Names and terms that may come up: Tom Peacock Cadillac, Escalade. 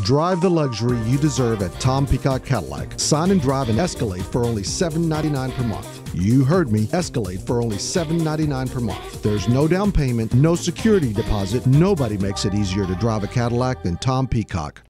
Drive the luxury you deserve at Tom Peacock Cadillac. Sign and drive an Escalade for only $799 per month. You heard me, Escalade for only $799 per month. There's no down payment, no security deposit. Nobody makes it easier to drive a Cadillac than Tom Peacock.